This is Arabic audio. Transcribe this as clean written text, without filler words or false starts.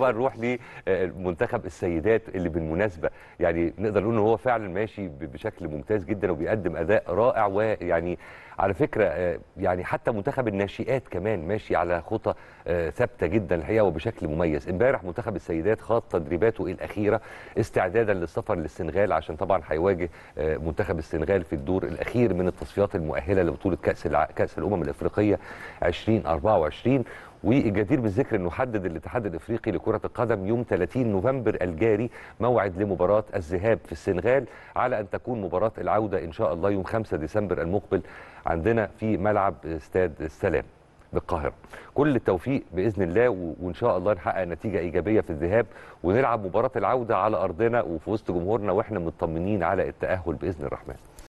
بقى نروح لمنتخب السيدات اللي بالمناسبه يعني نقدر نقول ان هو فعلا ماشي بشكل ممتاز جدا وبيقدم اداء رائع، ويعني على فكره يعني حتى منتخب الناشئات كمان ماشي على خطى ثابته جدا الحقيقه وبشكل مميز. امبارح منتخب السيدات خاض تدريباته الاخيره استعدادا للسفر للسنغال، عشان طبعا هيواجه منتخب السنغال في الدور الاخير من التصفيات المؤهله لبطوله كاس الامم الافريقيه 2024. والجدير بالذكر انه حدد الاتحاد الافريقي لكره القدم يوم 30 نوفمبر الجاري موعد لمباراه الذهاب في السنغال، على ان تكون مباراه العوده ان شاء الله يوم 5 ديسمبر المقبل عندنا في ملعب استاد السلام بالقاهره. كل التوفيق باذن الله، وان شاء الله نحقق نتيجه ايجابيه في الذهاب ونلعب مباراه العوده على ارضنا وفي وسط جمهورنا، واحنا مطمنين على التاهل باذن الرحمن.